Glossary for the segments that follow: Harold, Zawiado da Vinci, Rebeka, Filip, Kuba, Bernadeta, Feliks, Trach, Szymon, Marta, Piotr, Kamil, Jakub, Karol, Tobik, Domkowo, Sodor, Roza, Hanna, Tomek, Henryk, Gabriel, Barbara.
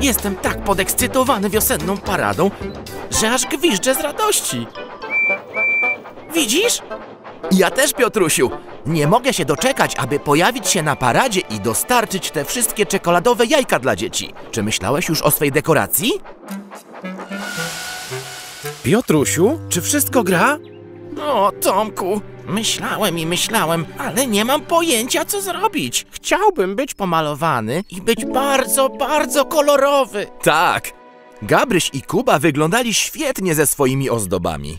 Jestem tak podekscytowany wiosenną paradą, że aż gwiżdżę z radości. Widzisz? Ja też, Piotrusiu. Nie mogę się doczekać, aby pojawić się na paradzie i dostarczyć te wszystkie czekoladowe jajka dla dzieci. Czy myślałeś już o swej dekoracji? Piotrusiu, czy wszystko gra? O, Tomku, myślałem i myślałem, ale nie mam pojęcia, co zrobić. Chciałbym być pomalowany i być bardzo, bardzo kolorowy. Tak, Gabryś i Kuba wyglądali świetnie ze swoimi ozdobami.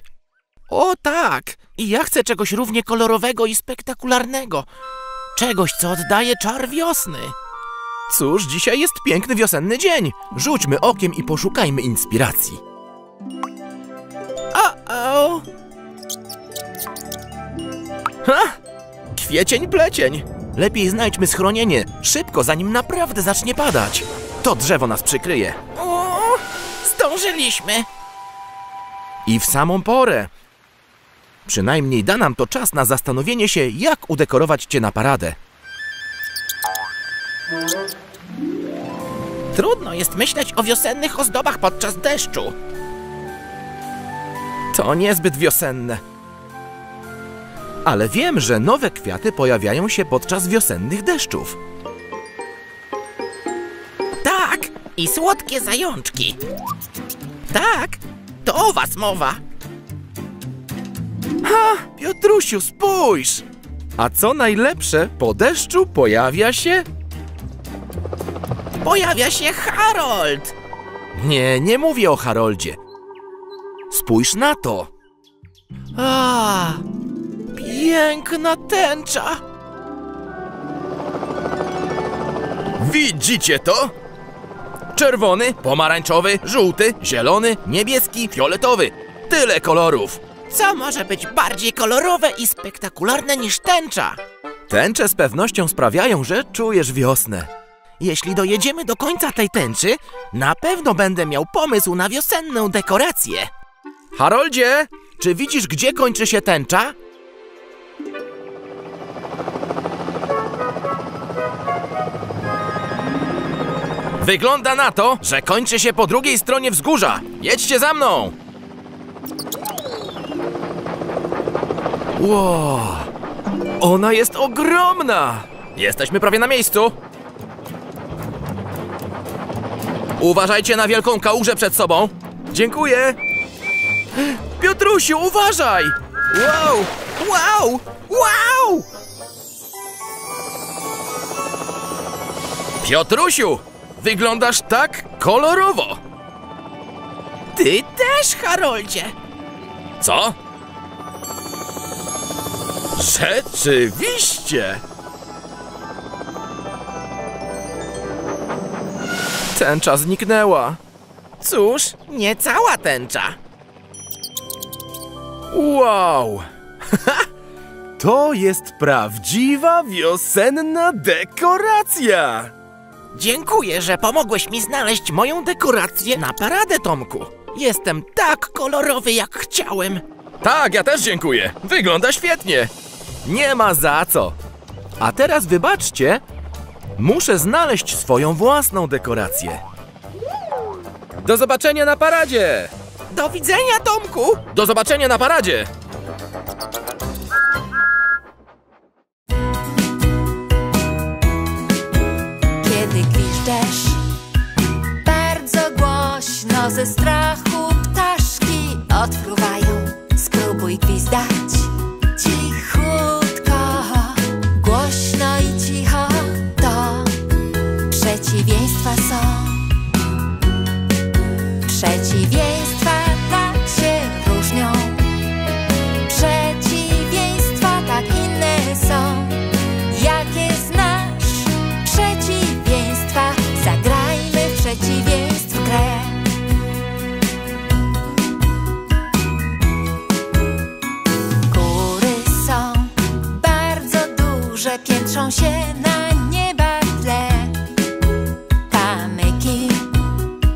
O tak, i ja chcę czegoś równie kolorowego i spektakularnego. Czegoś, co oddaje czar wiosny. Cóż, dzisiaj jest piękny wiosenny dzień. Rzućmy okiem i poszukajmy inspiracji. O-o! Ha! Kwiecień plecień! Lepiej znajdźmy schronienie, szybko, zanim naprawdę zacznie padać. To drzewo nas przykryje. O, zdążyliśmy! I w samą porę. Przynajmniej da nam to czas na zastanowienie się, jak udekorować cię na paradę. Trudno jest myśleć o wiosennych ozdobach podczas deszczu. To niezbyt wiosenne. Ale wiem, że nowe kwiaty pojawiają się podczas wiosennych deszczów. Tak, i słodkie zajączki. Tak, to o was mowa. Ha, Piotrusiu, spójrz! A co najlepsze, po deszczu pojawia się... Pojawia się Harold! Nie, nie mówię o Haroldzie. Spójrz na to. A, piękna tęcza. Widzicie to? Czerwony, pomarańczowy, żółty, zielony, niebieski, fioletowy. Tyle kolorów. Co może być bardziej kolorowe i spektakularne niż tęcza? Tęcze z pewnością sprawiają, że czujesz wiosnę. Jeśli dojedziemy do końca tej tęczy, na pewno będę miał pomysł na wiosenną dekorację. Haroldzie, czy widzisz, gdzie kończy się tęcza? Wygląda na to, że kończy się po drugiej stronie wzgórza. Jedźcie za mną! Wow, ona jest ogromna! Jesteśmy prawie na miejscu. Uważajcie na wielką kałużę przed sobą. Dziękuję. Piotrusiu, uważaj! Wow! Wow! Wow! Piotrusiu, wyglądasz tak kolorowo! Ty też, Haroldzie! Co? Rzeczywiście! Tęcza zniknęła. Cóż, nie cała tęcza. Wow! To jest prawdziwa wiosenna dekoracja! Dziękuję, że pomogłeś mi znaleźć moją dekorację na paradę, Tomku. Jestem tak kolorowy, jak chciałem. Tak, ja też dziękuję. Wygląda świetnie. Nie ma za co. A teraz wybaczcie, muszę znaleźć swoją własną dekorację. Do zobaczenia na paradzie! Do widzenia, Tomku! Do zobaczenia na paradzie! Kiedy gwiżdżesz bardzo głośno, ze strachu ptaszki odpływają. Spróbuj gwizdać cichutko, głośno i cicho, to przeciwieństwa są. Przeciwieństwa tak się różnią. Przeciwieństwa tak inne są. Jakie znasz przeciwieństwa? Zagrajmy w przeciwieństw grę. Góry są bardzo duże, piętrzą się na nieba tle. Kamyki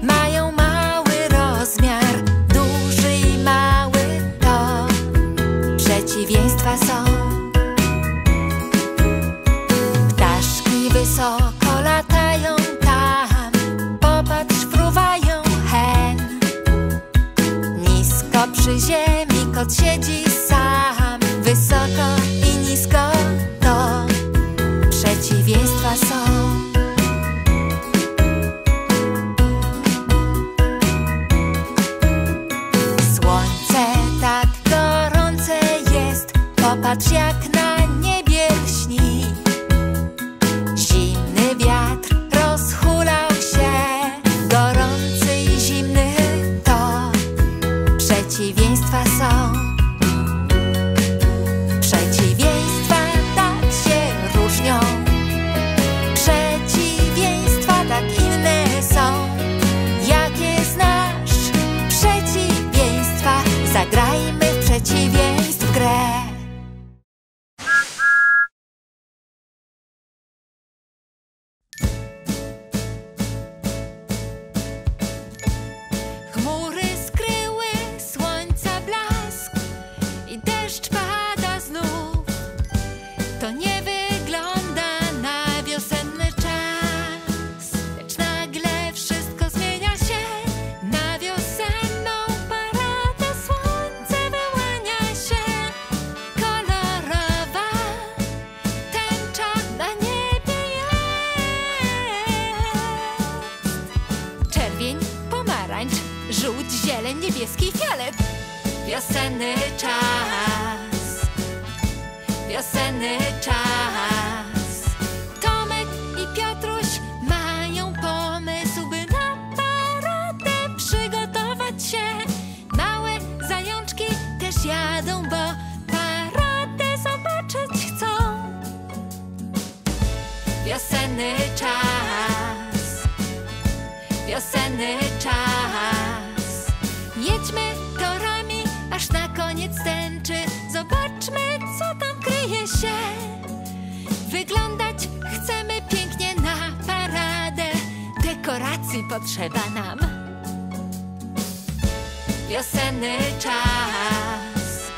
mają mały rozmiar, duży i mały, to przeciwieństwa są. Ptaszki wysoko latają tam, popatrz Tylko przy ziemi kot siedzi sam. Wysoko i nisko to przeciwieństwa są. Słońce tak gorące jest, popatrz jak na niebie lśni. Zimny wiatr rozhulał się, gorący i zimny to przeciwieństwa są. Przeciwieństw w grę. Chmury skryły słońca blask i deszcz pada znów. To nie wygląda na wiosenny czas, lecz nagle wszystko zmienia się na wiosenną paradę słońca. Żółć, zieleń, niebieski, fiolet. Wiosenny czas, wiosenny czas. Tomek i Piotruś mają pomysł, by na paradę przygotować się. Małe zajączki też jadą, bo paradę zobaczyć chcą. Wiosenny czas, wiosenny czas. Jedźmy torami aż na koniec tęczy. Zobaczmy, co tam kryje się. Wyglądać chcemy pięknie na paradę. Dekoracji potrzeba nam. Wiosenny czas,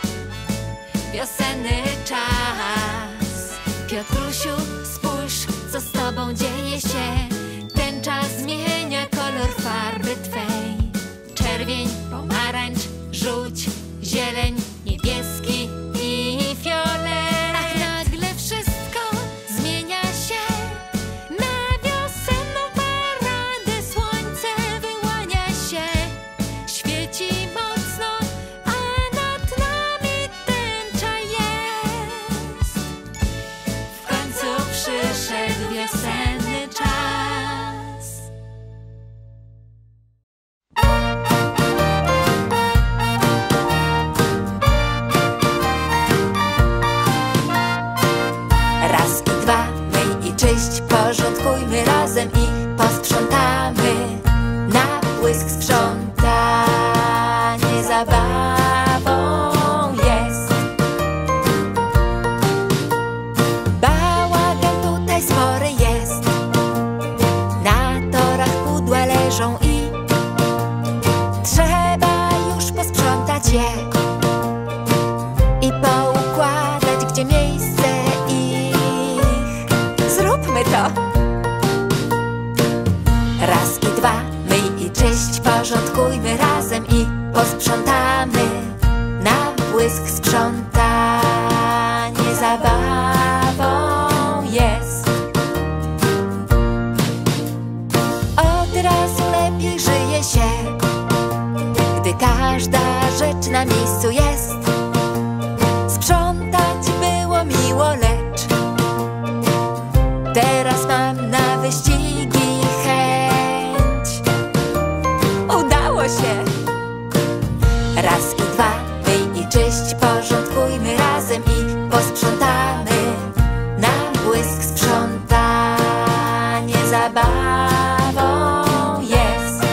wiosenny czas. Piotrusiu, spójrz, co z tobą dzieje się. Ten czas zmienia kolor farby twej. Czerwień, pomarańcz, żółć, zieleń, niebieski i fiolet. Ach, nagle wszystko zmienia się na wiosenną paradę. Słońce wyłania się, świeci mocno, a nad nami tęcza jest. W końcu przyszedł wiosenny czas. Raz i dwa, myj i czyść, porządkujmy razem i posprzątamy. Na błysk sprzątanie zabawą jest. Bałagan tutaj spory jest, na torach pudła leżą i trzeba już posprzątać je i poukładać, gdzie miejsce ich. Zróbmy to! Raz i dwa, myj i czyść, porządkujmy razem i posprzątamy. Na błysk sprzątanie zabawą jest. Od razu lepiej żyje się, gdy każda rzecz na miejscu jest. Sprzątać było miło, lecz teraz mam na wyścigi chęć. Udało się! Raz i dwa, myj i czyść, porządkujmy razem i posprzątamy. Na błysk sprzątanie zabawą jest.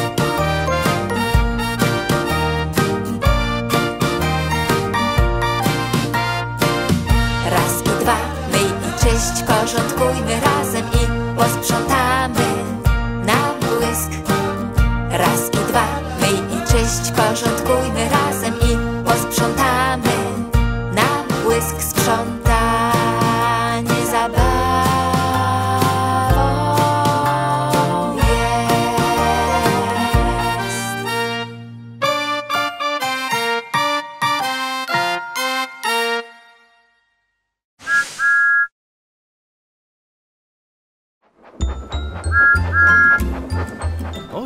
Raz i dwa, myj i czyść, porządkujmy razem i posprzątamy. Na błysk. Raz i dwa, myj i czyść, porządkujmy razem i posprzątamy. Na błysk sprzątamy.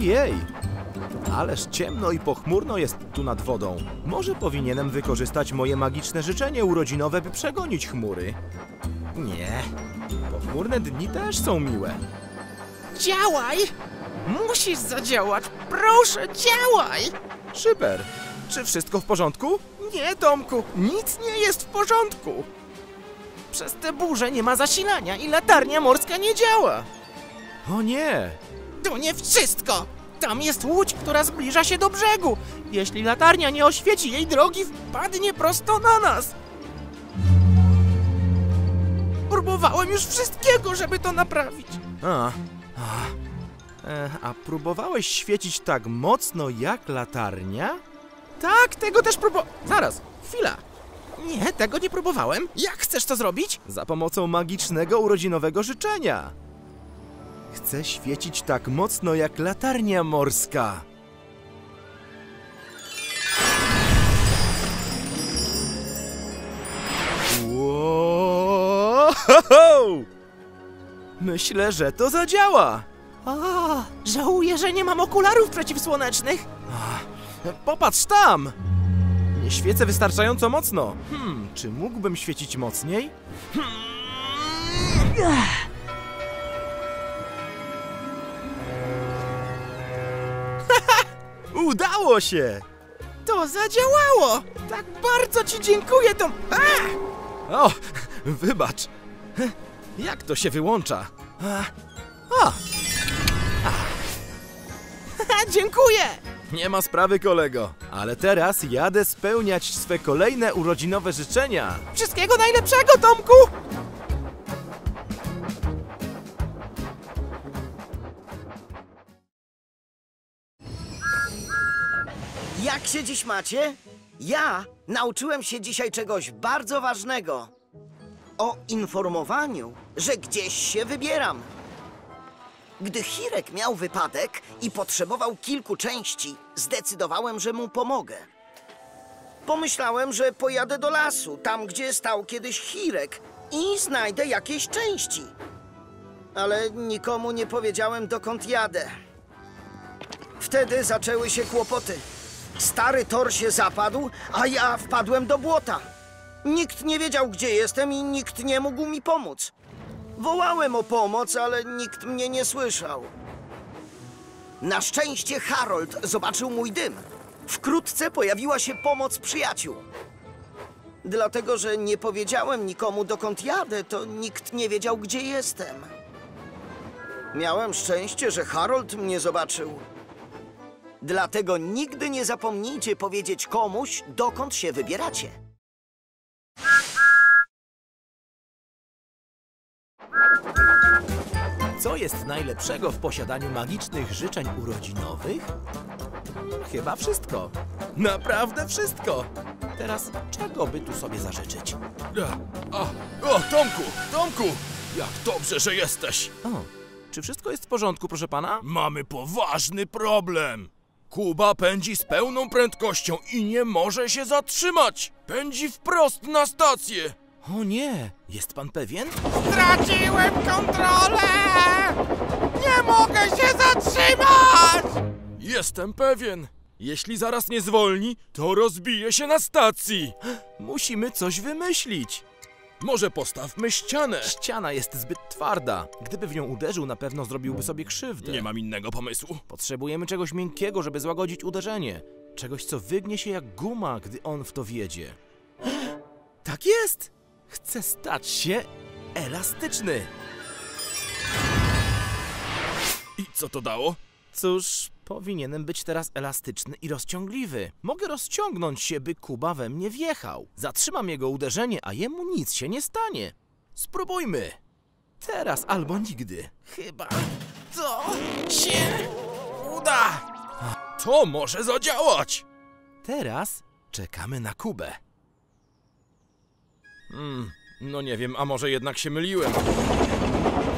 Ojej! Ależ ciemno i pochmurno jest tu nad wodą. Może powinienem wykorzystać moje magiczne życzenie urodzinowe, by przegonić chmury. Nie, pochmurne dni też są miłe. Działaj! Musisz zadziałać! Proszę, działaj! Szyper, czy wszystko w porządku? Nie, Tomku, nic nie jest w porządku. Przez te burze nie ma zasilania i latarnia morska nie działa. O nie! To nie wszystko! Tam jest łódź, która zbliża się do brzegu. Jeśli latarnia nie oświeci jej drogi, wpadnie prosto na nas. Próbowałem już wszystkiego, żeby to naprawić. A próbowałeś świecić tak mocno jak latarnia? Tak, tego też Zaraz, chwila. Nie, tego nie próbowałem. Jak chcesz to zrobić? Za pomocą magicznego urodzinowego życzenia. Chcę świecić tak mocno jak latarnia morska. Wow! Myślę, że to zadziała. O, żałuję, że nie mam okularów przeciwsłonecznych. Popatrz tam! Nie świecę wystarczająco mocno. Czy mógłbym świecić mocniej? Udało się! To zadziałało! Tak bardzo ci dziękuję, Tom... O, wybacz. Jak to się wyłącza? Dziękuję! Nie ma sprawy, kolego. Ale teraz jadę spełniać swe kolejne urodzinowe życzenia. Wszystkiego najlepszego, Tomku! Jak się dziś macie? Ja nauczyłem się dzisiaj czegoś bardzo ważnego. O informowaniu, że gdzieś się wybieram. Gdy Hirek miał wypadek i potrzebował kilku części, zdecydowałem, że mu pomogę. Pomyślałem, że pojadę do lasu, tam gdzie stał kiedyś Hirek, i znajdę jakieś części. Ale nikomu nie powiedziałem, dokąd jadę. Wtedy zaczęły się kłopoty. Stary tor się zapadł, a ja wpadłem do błota. Nikt nie wiedział, gdzie jestem i nikt nie mógł mi pomóc. Wołałem o pomoc, ale nikt mnie nie słyszał. Na szczęście Harold zobaczył mój dym. Wkrótce pojawiła się pomoc przyjaciół. Dlatego, że nie powiedziałem nikomu, dokąd jadę, to nikt nie wiedział, gdzie jestem. Miałem szczęście, że Harold mnie zobaczył. Dlatego nigdy nie zapomnijcie powiedzieć komuś, dokąd się wybieracie. Co jest najlepszego w posiadaniu magicznych życzeń urodzinowych? Chyba wszystko. Naprawdę wszystko. Teraz czego by tu sobie zażyczyć? Tomku! Tomku! Jak dobrze, że jesteś! Czy wszystko jest w porządku, proszę pana? Mamy poważny problem. Kuba pędzi z pełną prędkością i nie może się zatrzymać. Pędzi wprost na stację. O nie, jest pan pewien? Straciłem kontrolę! Nie mogę się zatrzymać! Jestem pewien. Jeśli zaraz nie zwolni, to rozbije się na stacji. Musimy coś wymyślić. Może postawmy ścianę. Ściana jest zbyt twarda. Gdyby w nią uderzył, na pewno zrobiłby sobie krzywdę. Nie mam innego pomysłu. Potrzebujemy czegoś miękkiego, żeby złagodzić uderzenie. Czegoś, co wygnie się jak guma, gdy on w to wjedzie. Tak jest! Chcę stać się elastyczny. I co to dało? Cóż, powinienem być teraz elastyczny i rozciągliwy. Mogę rozciągnąć się, by Kuba we mnie wjechał. Zatrzymam jego uderzenie, a jemu nic się nie stanie. Spróbujmy. Teraz albo nigdy. Chyba to się uda. To może zadziałać. Teraz czekamy na Kubę. No nie wiem, a może jednak się myliłem.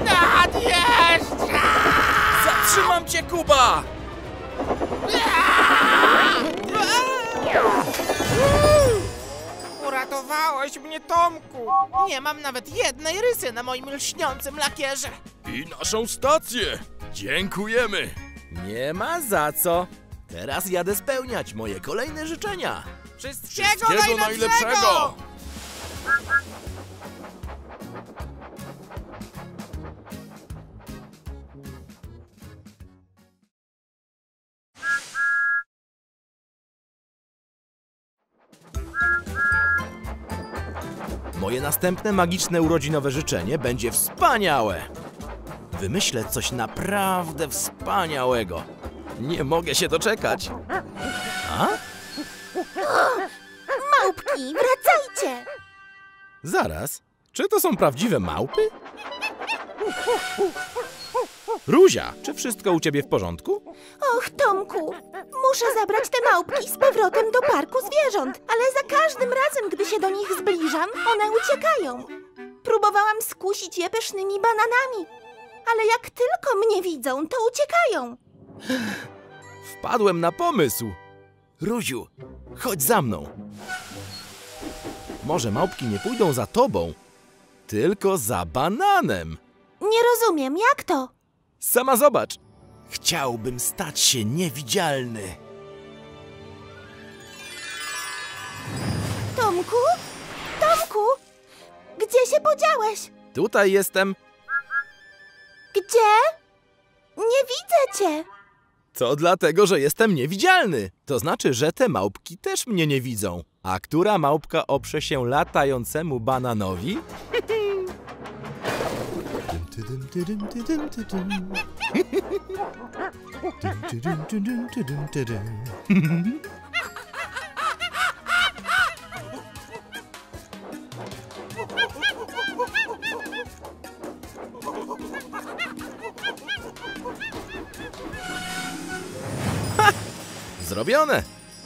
Nadjeżdża! Zatrzymam cię, Kuba! Uratowałeś mnie, Tomku! Nie mam nawet jednej rysy na moim lśniącym lakierze! I naszą stację! Dziękujemy! Nie ma za co. Teraz jadę spełniać moje kolejne życzenia. Wszystkiego najlepszego! Moje następne magiczne urodzinowe życzenie będzie wspaniałe. Wymyślę coś naprawdę wspaniałego. Nie mogę się doczekać. A? Małpki, wracajcie! Zaraz, czy to są prawdziwe małpy? Ruzia, czy wszystko u ciebie w porządku? Och, Tomku, muszę zabrać te małpki z powrotem do parku zwierząt, ale za każdym razem, gdy się do nich zbliżam, one uciekają. Próbowałam skusić je pysznymi bananami, ale jak tylko mnie widzą, to uciekają. Wpadłem na pomysł. Ruziu, chodź za mną. Może małpki nie pójdą za tobą, tylko za bananem. Nie rozumiem, jak to? Sama zobacz. Chciałbym stać się niewidzialny. Tomku? Tomku? Gdzie się podziałeś? Tutaj jestem. Gdzie? Nie widzę cię. To dlatego, że jestem niewidzialny. To znaczy, że te małpki też mnie nie widzą. A która małpka oprze się latającemu bananowi? Ha! Zrobione!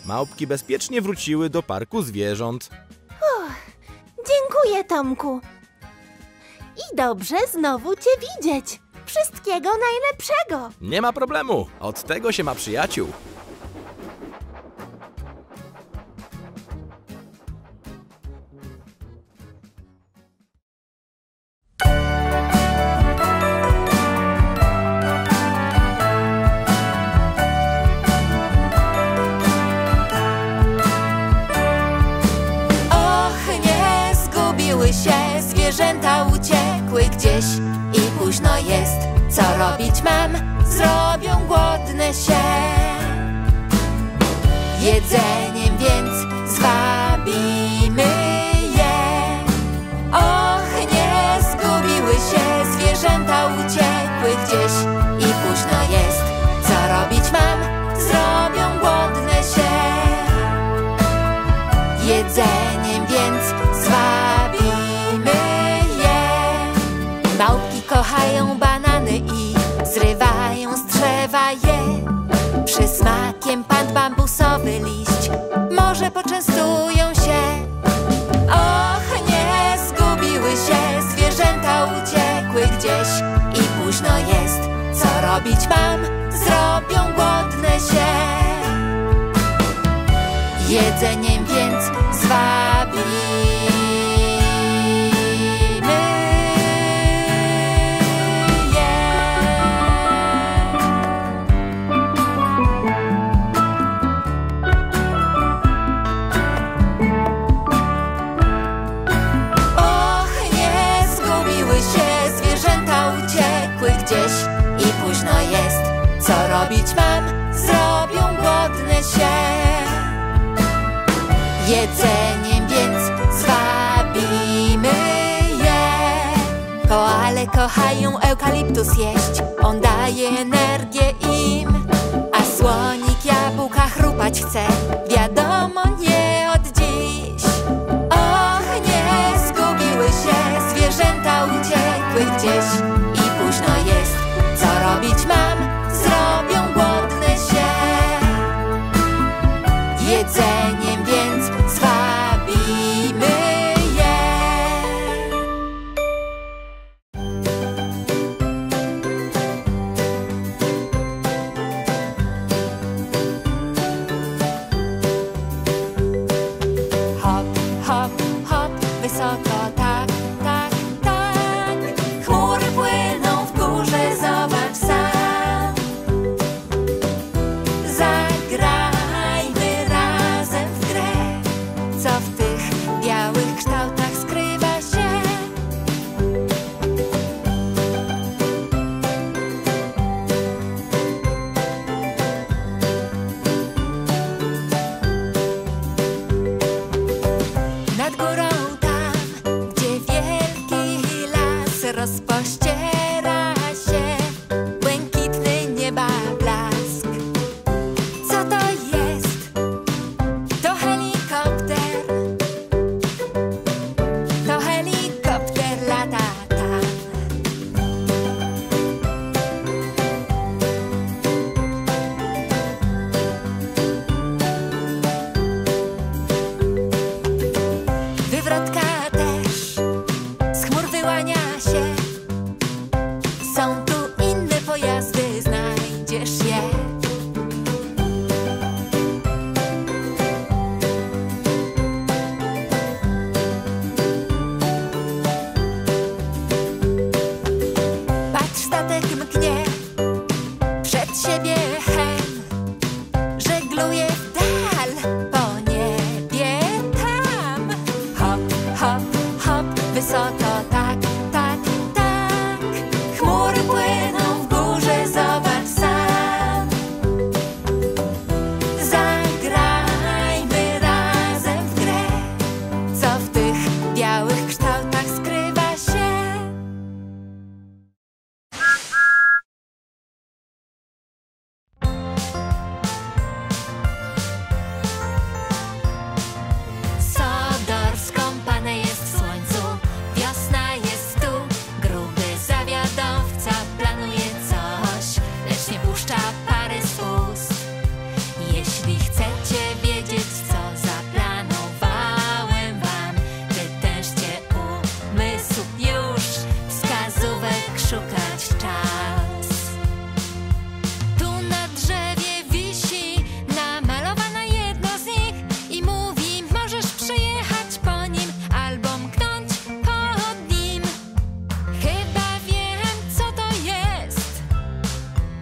Małpki bezpiecznie wróciły do parku zwierząt. Uch, dziękuję, Tomku. I dobrze znowu cię widzieć. Wszystkiego najlepszego. Nie ma problemu. Od tego się ma przyjaciół. Zwierzęta uciekły gdzieś i późno jest. Co robić mam? Zrobią głodne się jedzeniem, więc zwabimy je. Och, nie zgubiły się. Zwierzęta uciekły gdzieś i późno jest. Co robić mam? Zrobią głodne się jedzeniem, więc zwabimy. Małpki kochają banany i zrywają z drzewa je. Przysmakiem padł bambusowy liść, może poczęstują się. Och, nie zgubiły się. Zwierzęta uciekły gdzieś i późno jest. Co robić mam? Zrobią głodne się jedzeniem, więc zwabi. Co robić mam? Zrobią głodne się jedzeniem, więc zwabimy je. Koale kochają eukaliptus jeść, on daje energię im. A słonik jabłka chrupać chce, wiadomo, nie od dziś. Och, nie zgubiły się. Zwierzęta uciekły gdzieś i późno jest. Co robić mam? Zrobią głodne się jedzeniem, więc zwabimy je. Hop, hop, hop, wysoko, tak, tak, tak. Chmury pływają. wysoko, tak, tak, tak. Chmury płyną w górze, zobacz sam. Zagrajmy razem w grę. Co w tych białych kształtach skrywa się? Sodor skąpany jest w słońcu, wiosna jest tu. Gruby zawiadowca planuje coś, lecz nie puszcza pary z ust. Jeśli chcecie wiedzieć, co zaplanowałem wam, wytężcie umysł już, wskazówek szukać czas. Tu na drzewie wisi namalowana jedna z nich i mówi, możesz przejechać po nim albo mknąć pod nim. Chyba wiem, co to jest.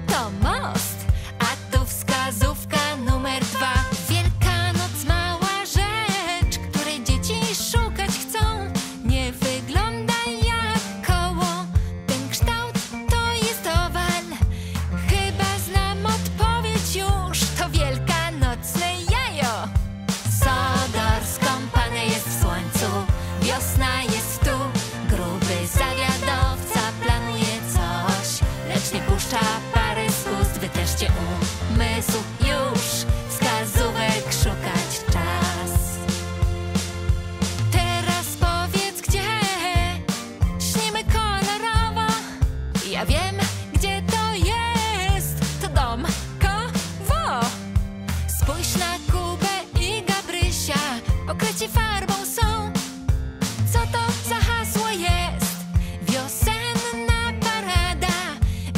To most, a tu wskazówka numer 2. Wielkanoc, mała rzecz, której dzieci szukać chcą. Nie wygląda jak koło, ten kształt to jest owal. Chyba znam odpowiedź już, to wielkanocne jajo. Sodor skąpany jest w słońcu, wiosna jest tu. Gruby zawiadowca planuje coś, lecz nie puszcza pary z ust. Wytężcie umysł już, wskazówek szukać czas. Teraz powiedz, gdzie śnimy kolorowo. Ja wiem, gdzie to jest. To dom kowo. Spójrz na Kubę i Gabrysia, pokryci farbą są. Co to za hasło jest? Wiosenna parada,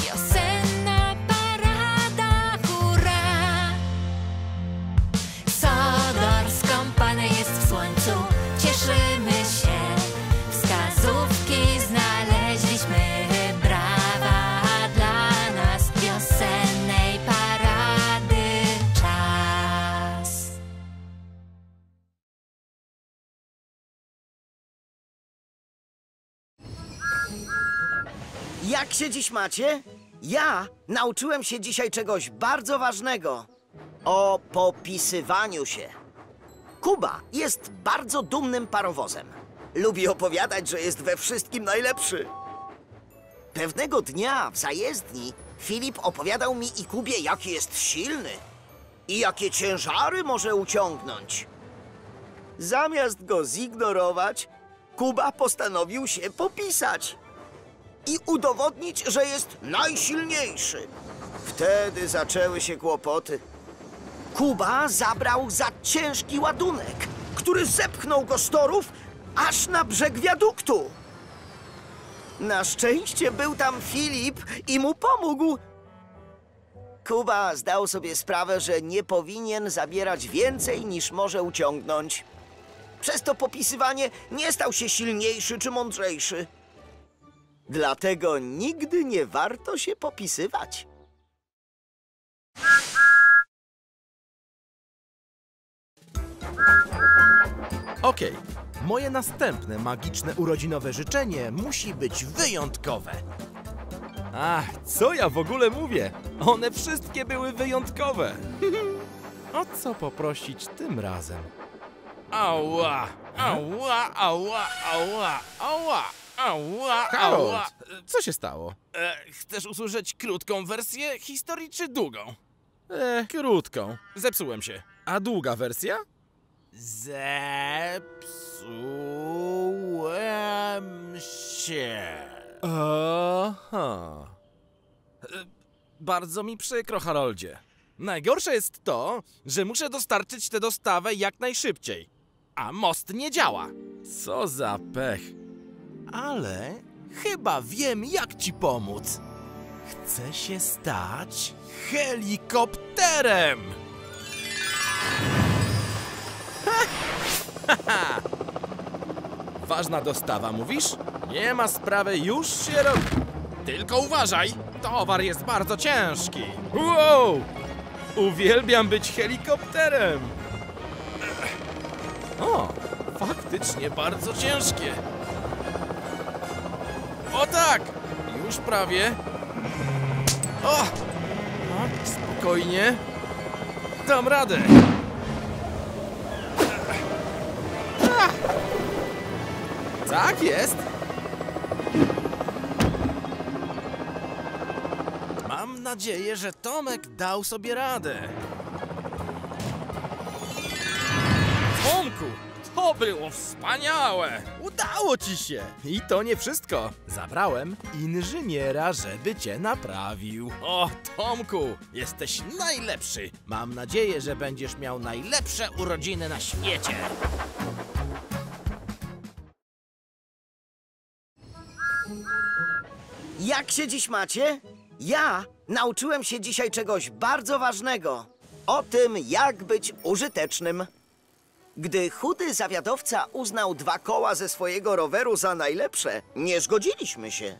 wiosenna parada, hurra! Sodor skąpany jest w słońcu, cieszymy się. Wskazówki znaleźliśmy, brawa dla nas. Wiosennej parady czas. Jak się dziś macie? Ja nauczyłem się dzisiaj czegoś bardzo ważnego. O popisywaniu się. Kuba jest bardzo dumnym parowozem. Lubi opowiadać, że jest we wszystkim najlepszy. Pewnego dnia w zajezdni Filip opowiadał mi i Kubie, jaki jest silny i jakie ciężary może uciągnąć. Zamiast go zignorować, Kuba postanowił się popisać i udowodnić, że jest najsilniejszy. Wtedy zaczęły się kłopoty. Kuba zabrał za ciężki ładunek, który zepchnął go z torów aż na brzeg wiaduktu. Na szczęście był tam Filip i mu pomógł. Kuba zdał sobie sprawę, że nie powinien zabierać więcej niż może uciągnąć. Przez to popisywanie nie stał się silniejszy czy mądrzejszy. Dlatego nigdy nie warto się popisywać. Okej, moje następne magiczne urodzinowe życzenie musi być wyjątkowe. Ach, co ja w ogóle mówię? One wszystkie były wyjątkowe. O co poprosić tym razem? Ała, ała, ała, ała, ała. Ała, Harold, ała. Co się stało? Chcesz usłyszeć krótką wersję historii czy długą? Krótką. Zepsułem się. A długa wersja? Zepsułem się. Aha. Bardzo mi przykro, Haroldzie. Najgorsze jest to, że muszę dostarczyć tę dostawę jak najszybciej. A most nie działa. Co za pech. Ale chyba wiem, jak ci pomóc. Chcę się stać helikopterem! Ważna dostawa, mówisz? Nie ma sprawy, już się robi. Tylko uważaj, towar jest bardzo ciężki. Wow! Uwielbiam być helikopterem. O, faktycznie bardzo ciężkie. O tak! Już prawie. O! Spokojnie. Dam radę. Tak jest. Mam nadzieję, że Tomek dał sobie radę. Tomku, to było wspaniałe! Udało ci się! I to nie wszystko. Zabrałem inżyniera, żeby cię naprawił. O, Tomku, jesteś najlepszy. Mam nadzieję, że będziesz miał najlepsze urodziny na świecie. Jak się dziś macie? Ja nauczyłem się dzisiaj czegoś bardzo ważnego. O tym, jak być użytecznym. Gdy chudy zawiadowca uznał 2 koła ze swojego roweru za najlepsze, nie zgodziliśmy się.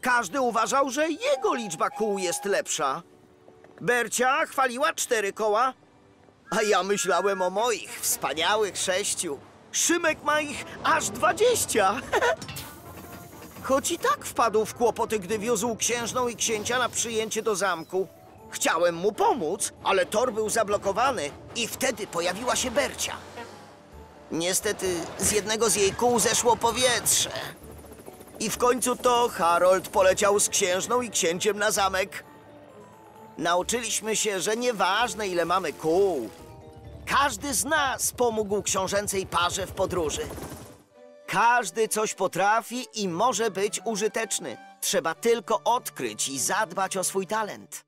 Każdy uważał, że jego liczba kół jest lepsza. Bercia chwaliła 4 koła, a ja myślałem o moich wspaniałych 6. Szymek ma ich aż 20. Choć i tak wpadł w kłopoty, gdy wiózł księżną i księcia na przyjęcie do zamku. Chciałem mu pomóc, ale tor był zablokowany i wtedy pojawiła się Bercia. Niestety z jednego z jej kół zeszło powietrze. I w końcu to Harold poleciał z księżną i księciem na zamek. Nauczyliśmy się, że nieważne ile mamy kół, każdy z nas pomógł książęcej parze w podróży. Każdy coś potrafi i może być użyteczny. Trzeba tylko odkryć i zadbać o swój talent.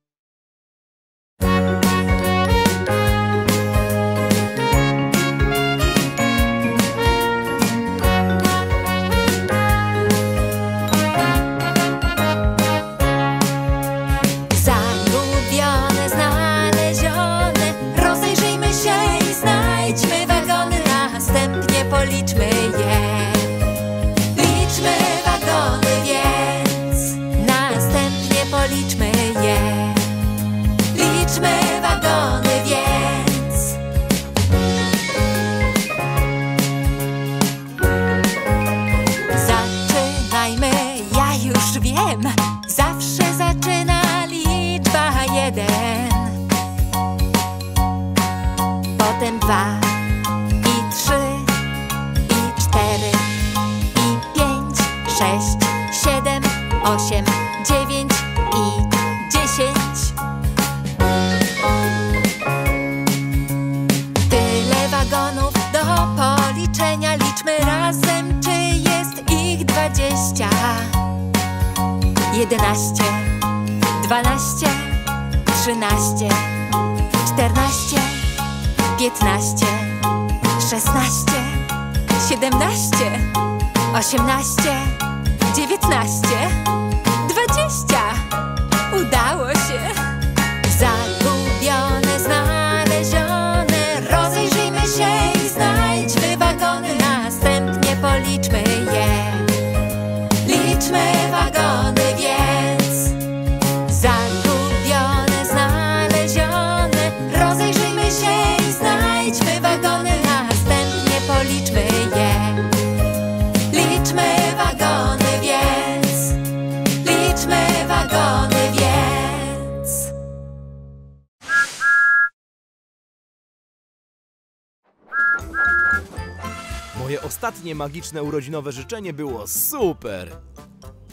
Ostatnie magiczne urodzinowe życzenie było super!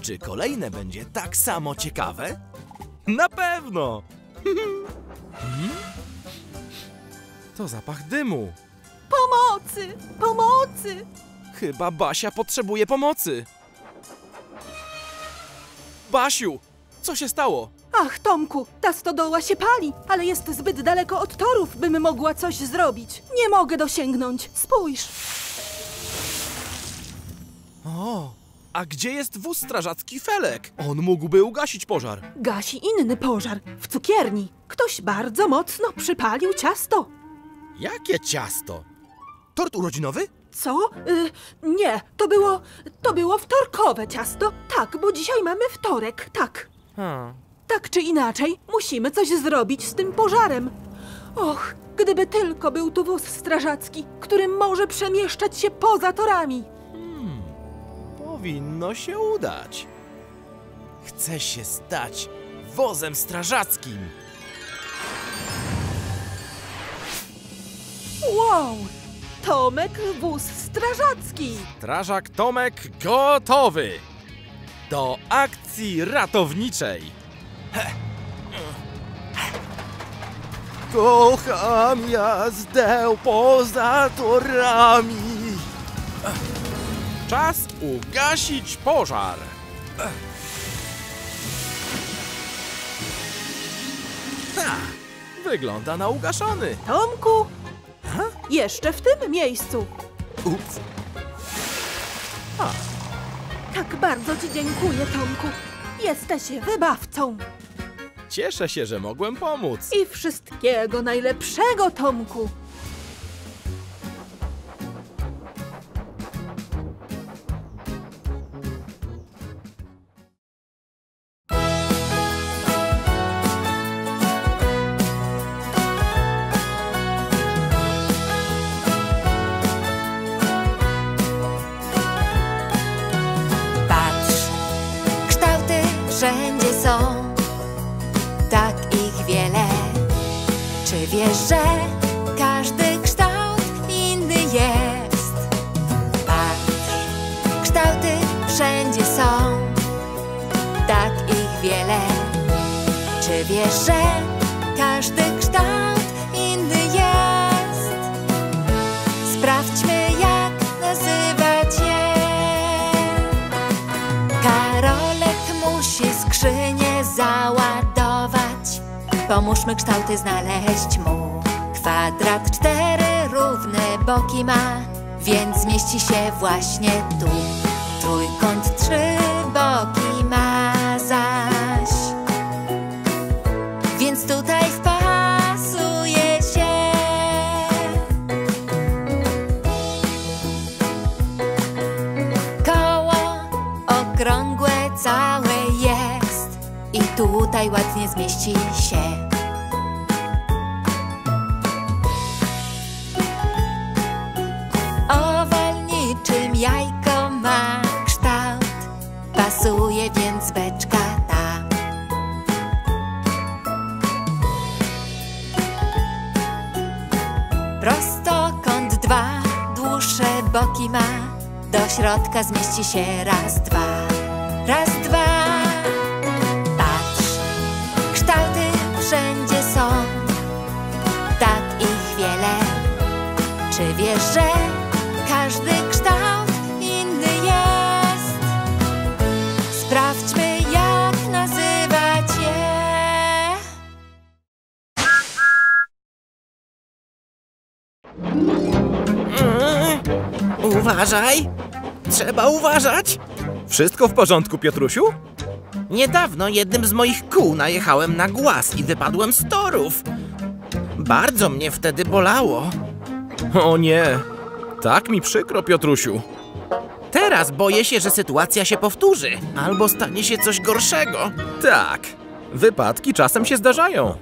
Czy kolejne będzie tak samo ciekawe? Na pewno! To zapach dymu. Pomocy! Pomocy! Chyba Basia potrzebuje pomocy. Basiu, co się stało? Ach, Tomku, ta stodoła się pali, ale jest zbyt daleko od torów, bym mogła coś zrobić. Nie mogę dosięgnąć. Spójrz! O, a gdzie jest wóz strażacki Felek? On mógłby ugasić pożar. Gasi inny pożar w cukierni. Ktoś bardzo mocno przypalił ciasto. Jakie ciasto? Tort urodzinowy? Co? Nie, to było wtorkowe ciasto. Tak, bo dzisiaj mamy wtorek, tak. Tak czy inaczej, musimy coś zrobić z tym pożarem. Och, gdyby tylko był tu wóz strażacki, który może przemieszczać się poza torami. Powinno się udać. Chcę się stać wozem strażackim. Wow! Tomek wóz strażacki! Strażak Tomek gotowy! Do akcji ratowniczej! Kocham jazdę poza torami! Czas ugasić pożar! Ha! Wygląda na ugaszony! Tomku! Ha? Jeszcze w tym miejscu! Ups! Ha. Tak bardzo ci dziękuję, Tomku! Jesteś wybawcą! Cieszę się, że mogłem pomóc! I wszystkiego najlepszego, Tomku! Pomóżmy kształty znaleźć mu. Kwadrat 4 równe boki ma, więc zmieści się właśnie tu. Trójkąt 3 boki ma zaś, więc tutaj wpasuje się. Koło okrągłe całe jest i tutaj ładnie zmieści się. Jajko ma kształt, pasuje więc beczka ta. Prostokąt 2 dłuższe boki ma, do środka zmieści się raz, dwa. Raz, dwa. Patrz, kształty wszędzie są, tak ich wiele. Czy wiesz, że każdy kształt inny jest? Sprawdźmy, jak nazywać je. Uważaj! Trzeba uważać! Wszystko w porządku, Piotrusiu? Niedawno jednym z moich kół najechałem na głaz i wypadłem z torów. Bardzo mnie wtedy bolało. O nie! Tak mi przykro, Piotrusiu. Teraz boję się, że sytuacja się powtórzy, albo stanie się coś gorszego. Tak, wypadki czasem się zdarzają.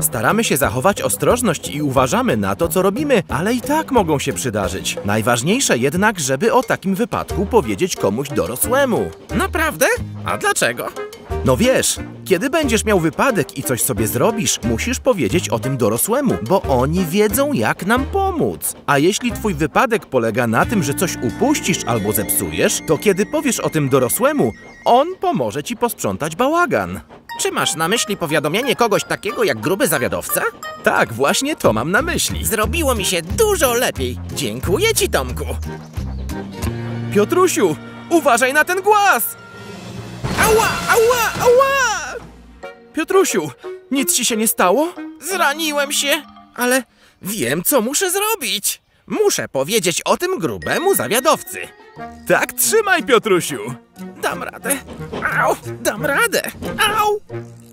Staramy się zachować ostrożność i uważamy na to, co robimy, ale i tak mogą się przydarzyć. Najważniejsze jednak, żeby o takim wypadku powiedzieć komuś dorosłemu. Naprawdę? A dlaczego? No wiesz, kiedy będziesz miał wypadek i coś sobie zrobisz, musisz powiedzieć o tym dorosłemu, bo oni wiedzą, jak nam pomóc. A jeśli twój wypadek polega na tym, że coś upuścisz albo zepsujesz, to kiedy powiesz o tym dorosłemu, on pomoże ci posprzątać bałagan. Czy masz na myśli powiadomienie kogoś takiego jak gruby zawiadowca? Tak, właśnie to mam na myśli. Zrobiło mi się dużo lepiej. Dziękuję ci, Tomku. Piotrusiu, uważaj na ten głaz! Ała, ała, ała! Piotrusiu, nic ci się nie stało? Zraniłem się, ale wiem, co muszę zrobić. Muszę powiedzieć o tym grubemu zawiadowcy. Tak trzymaj, Piotrusiu. Dam radę. Au, dam radę. Au!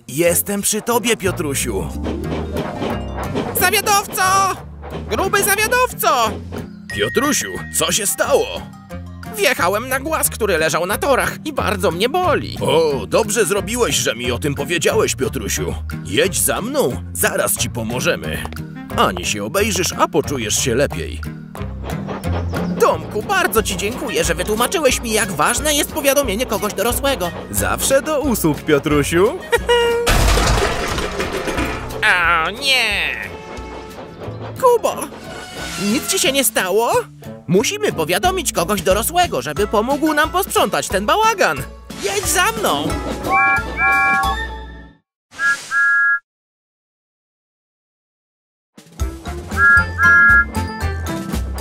Jestem przy tobie, Piotrusiu. Zawiadowco! Gruby zawiadowco! Piotrusiu, co się stało? Wjechałem na głaz, który leżał na torach i bardzo mnie boli. O, dobrze zrobiłeś, że mi o tym powiedziałeś, Piotrusiu. Jedź za mną, zaraz ci pomożemy. Ani się obejrzysz, a poczujesz się lepiej. Tomku, bardzo ci dziękuję, że wytłumaczyłeś mi, jak ważne jest powiadomienie kogoś dorosłego. Zawsze do usług, Piotrusiu. O nie! Kubo, nic ci się nie stało? Musimy powiadomić kogoś dorosłego, żeby pomógł nam posprzątać ten bałagan. Jedź za mną!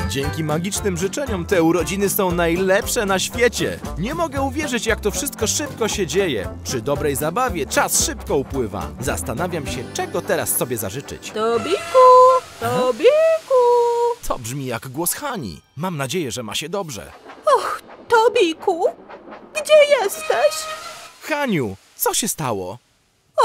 Dzięki magicznym życzeniom te urodziny są najlepsze na świecie. Nie mogę uwierzyć, jak to wszystko szybko się dzieje. Przy dobrej zabawie czas szybko upływa. Zastanawiam się, czego teraz sobie zażyczyć. Tobiku! Tobiku! To brzmi jak głos Hani. Mam nadzieję, że ma się dobrze. Och, Tobiku! Gdzie jesteś? Haniu, co się stało?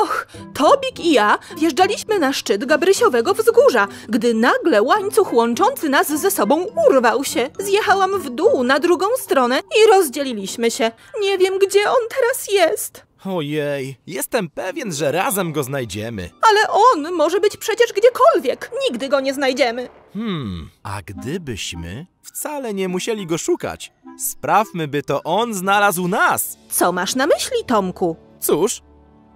Och, Tobik i ja wjeżdżaliśmy na szczyt Gabrysiowego wzgórza, gdy nagle łańcuch łączący nas ze sobą urwał się. Zjechałam w dół na drugą stronę i rozdzieliliśmy się. Nie wiem, gdzie on teraz jest. Ojej, jestem pewien, że razem go znajdziemy. Ale on może być przecież gdziekolwiek. Nigdy go nie znajdziemy. A gdybyśmy wcale nie musieli go szukać, sprawmy, by to on znalazł nas. Co masz na myśli, Tomku? Cóż,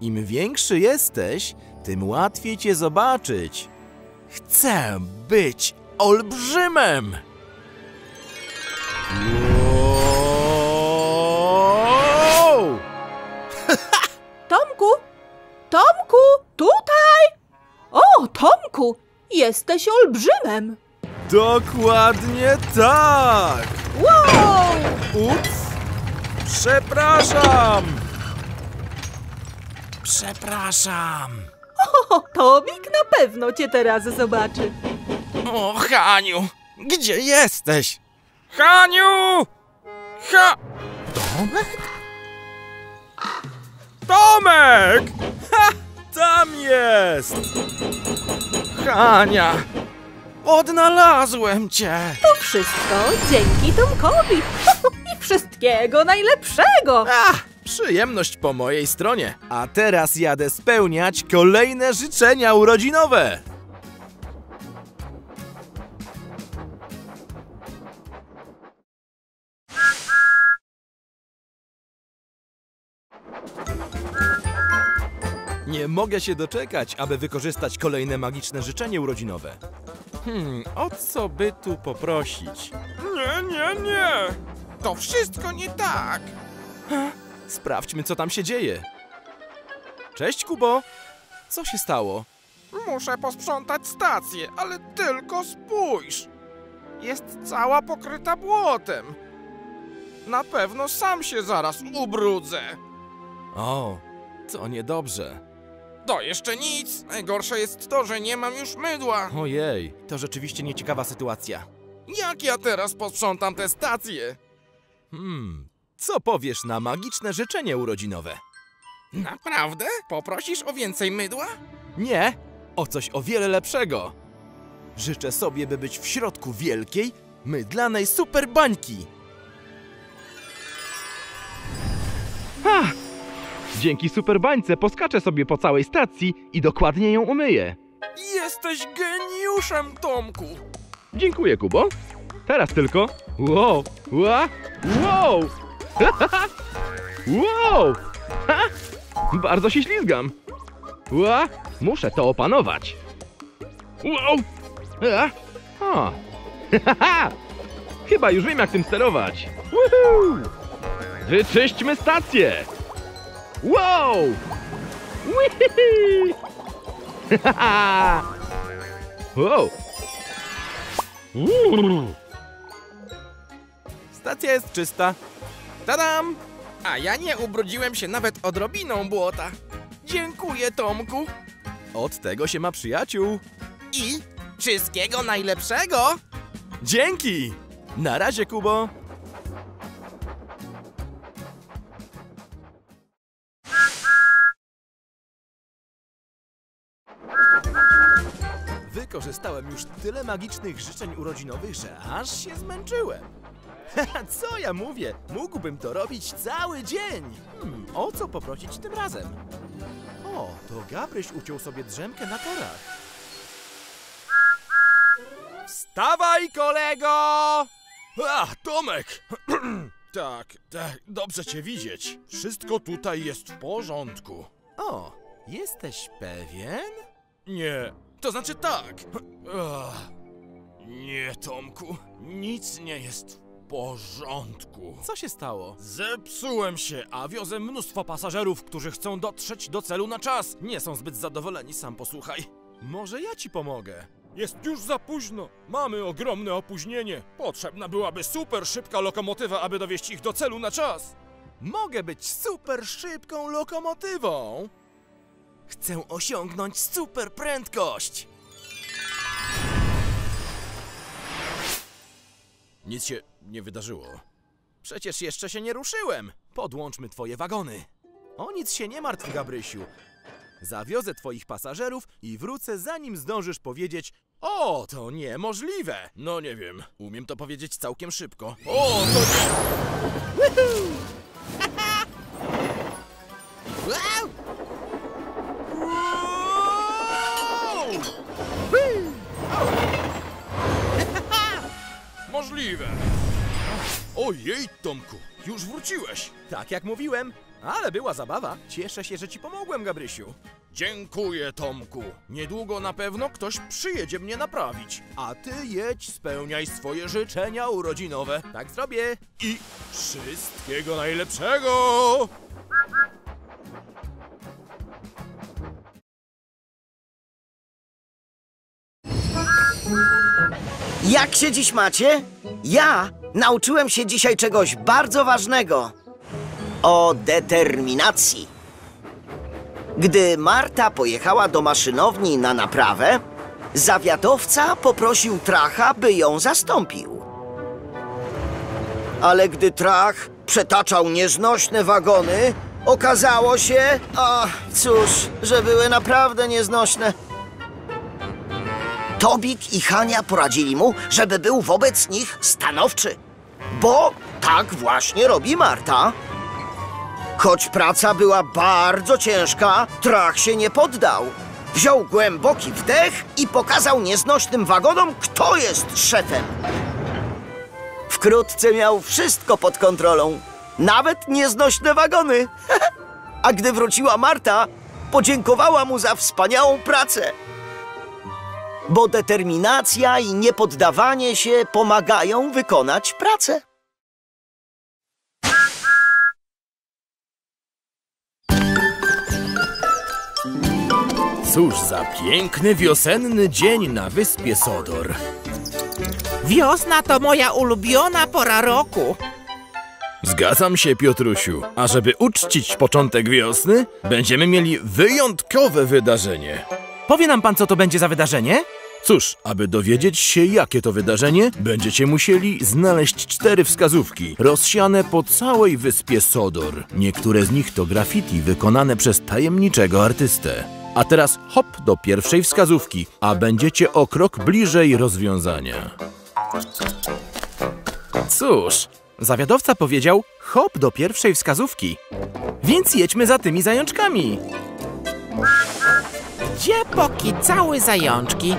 im większy jesteś, tym łatwiej cię zobaczyć. Chcę być olbrzymem! Wow! Tomku! Tomku! Tutaj! O, Tomku! Jesteś olbrzymem! Dokładnie tak! Wow! Ups! Przepraszam! Przepraszam. O, Tomik na pewno cię teraz zobaczy. O, Haniu, gdzie jesteś? Haniu! Tomek? Tomek! Ha! Tam jest! Hania, odnalazłem cię. To wszystko dzięki Tomkowi. I wszystkiego najlepszego. Ach. Przyjemność po mojej stronie. A teraz jadę spełniać kolejne życzenia urodzinowe. Nie mogę się doczekać, aby wykorzystać kolejne magiczne życzenie urodzinowe. O co by tu poprosić? Nie. To wszystko nie tak. Sprawdźmy, co tam się dzieje. Cześć, Kubo. Co się stało? Muszę posprzątać stację, ale tylko spójrz. Jest cała pokryta błotem. Na pewno sam się zaraz ubrudzę. O, to niedobrze. To jeszcze nic. Najgorsze jest to, że nie mam już mydła. Ojej, to rzeczywiście nieciekawa sytuacja. Jak ja teraz posprzątam tę stację? Co powiesz na magiczne życzenie urodzinowe? Naprawdę? Poprosisz o więcej mydła? Nie, o coś o wiele lepszego. Życzę sobie, by być w środku wielkiej, mydlanej superbańki. Dzięki superbańce poskaczę sobie po całej stacji i dokładnie ją umyję. Jesteś geniuszem, Tomku! Dziękuję, Kubo. Teraz tylko... Wow! Wow! Bardzo się ślizgam. Muszę to opanować. Wow! Chyba już wiem, jak tym sterować. Wyczyśćmy stację. Wow! Wow! Stacja jest czysta. Tadam! A ja nie ubrudziłem się nawet odrobiną błota. Dziękuję, Tomku. Od tego się ma przyjaciół. I wszystkiego najlepszego. Dzięki! Na razie, Kubo. Wykorzystałem już tyle magicznych życzeń urodzinowych, że aż się zmęczyłem. Co ja mówię? Mógłbym to robić cały dzień. O co poprosić tym razem? O, to Gabryś uciął sobie drzemkę na torach. Wstawaj, kolego! A, Tomek! Tak, dobrze cię widzieć. Wszystko tutaj jest w porządku. O, jesteś pewien? Nie, to znaczy tak. Nie, Tomku, nic nie jest w porządku. Co się stało? Zepsułem się, a wiozę mnóstwo pasażerów, którzy chcą dotrzeć do celu na czas. Nie są zbyt zadowoleni, sam posłuchaj. Może ja ci pomogę? Jest już za późno. Mamy ogromne opóźnienie. Potrzebna byłaby super szybka lokomotywa, aby dowieźć ich do celu na czas. Mogę być super szybką lokomotywą. Chcę osiągnąć super prędkość. Nic się nie wydarzyło. Przecież jeszcze się nie ruszyłem. Podłączmy twoje wagony. O nic się nie martw, Gabrysiu. Zawiozę twoich pasażerów i wrócę, zanim zdążysz powiedzieć: o, to niemożliwe! No nie wiem, umiem to powiedzieć całkiem szybko. O, to nie... Możliwe! Ojej, Tomku, już wróciłeś! Tak jak mówiłem. Ale była zabawa. Cieszę się, że ci pomogłem, Gabrysiu. Dziękuję, Tomku. Niedługo na pewno ktoś przyjedzie mnie naprawić. A ty jedź, spełniaj swoje życzenia urodzinowe. Tak zrobię. I wszystkiego najlepszego! Jak się dziś macie? Ja nauczyłem się dzisiaj czegoś bardzo ważnego. O determinacji. Gdy Marta pojechała do maszynowni na naprawę, zawiadowca poprosił Tracha, by ją zastąpił. Ale gdy Trach przetaczał nieznośne wagony, okazało się, że były naprawdę nieznośne. Tobik i Hania poradzili mu, żeby był wobec nich stanowczy. Bo tak właśnie robi Marta. Choć praca była bardzo ciężka, Trach się nie poddał. Wziął głęboki wdech i pokazał nieznośnym wagonom, kto jest szefem. Wkrótce miał wszystko pod kontrolą. Nawet nieznośne wagony. A gdy wróciła Marta, podziękowała mu za wspaniałą pracę. Bo determinacja i niepoddawanie się pomagają wykonać pracę. Cóż za piękny wiosenny dzień na wyspie Sodor. Wiosna to moja ulubiona pora roku. Zgadzam się, Piotrusiu. A żeby uczcić początek wiosny, będziemy mieli wyjątkowe wydarzenie. Powie nam pan, co to będzie za wydarzenie? Cóż, aby dowiedzieć się, jakie to wydarzenie, będziecie musieli znaleźć 4 wskazówki rozsiane po całej wyspie Sodor. Niektóre z nich to graffiti wykonane przez tajemniczego artystę. A teraz hop do pierwszej wskazówki, a będziecie o krok bliżej rozwiązania. Cóż, zawiadowca powiedział hop do pierwszej wskazówki, więc jedźmy za tymi zajączkami. Gdzie pokicały zajączki?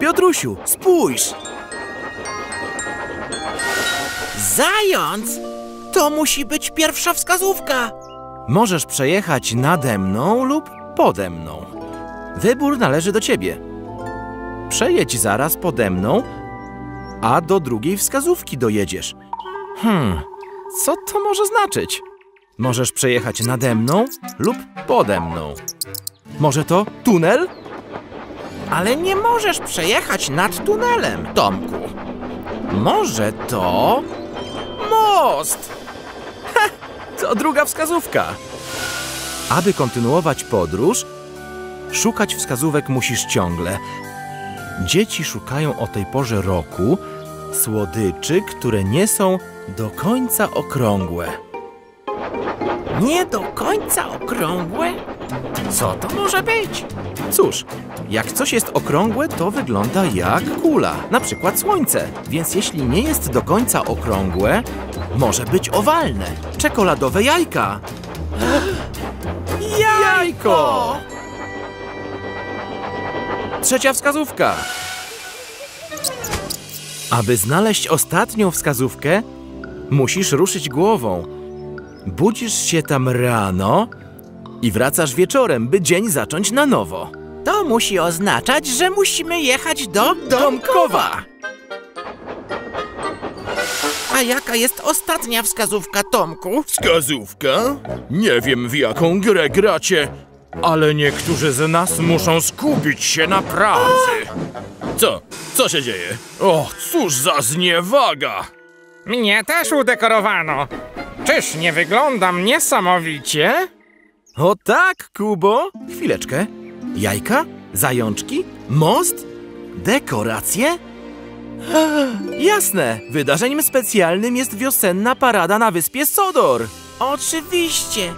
Piotrusiu, spójrz! Zając? To musi być pierwsza wskazówka. Możesz przejechać nade mną lub pode mną. Wybór należy do ciebie. Przejedź zaraz pode mną, a do drugiej wskazówki dojedziesz. Co to może znaczyć? Możesz przejechać nade mną lub pode mną. Może to tunel? Ale nie możesz przejechać nad tunelem, Tomku. Może to... most! Ha! To druga wskazówka. Aby kontynuować podróż, szukać wskazówek musisz ciągle. Dzieci szukają o tej porze roku słodyczy, które nie są do końca okrągłe. Nie do końca okrągłe? Co to może być? Cóż, jak coś jest okrągłe, to wygląda jak kula, na przykład słońce. Więc jeśli nie jest do końca okrągłe, może być owalne. Czekoladowe jajka. Jajko! Trzecia wskazówka. Aby znaleźć ostatnią wskazówkę, musisz ruszyć głową. Budzisz się tam rano i wracasz wieczorem, by dzień zacząć na nowo. To musi oznaczać, że musimy jechać do Domkowa. A jaka jest ostatnia wskazówka, Tomku? Wskazówka? Nie wiem, w jaką grę gracie, ale niektórzy z nas muszą skupić się na pracy. Co? Co się dzieje? O, cóż za zniewaga! Mnie też udekorowano. Czyż nie wyglądam niesamowicie? O tak, Kubo. Chwileczkę. Jajka? Zajączki? Most? Dekoracje? Jasne! Wydarzeniem specjalnym jest wiosenna parada na wyspie Sodor. Oczywiście!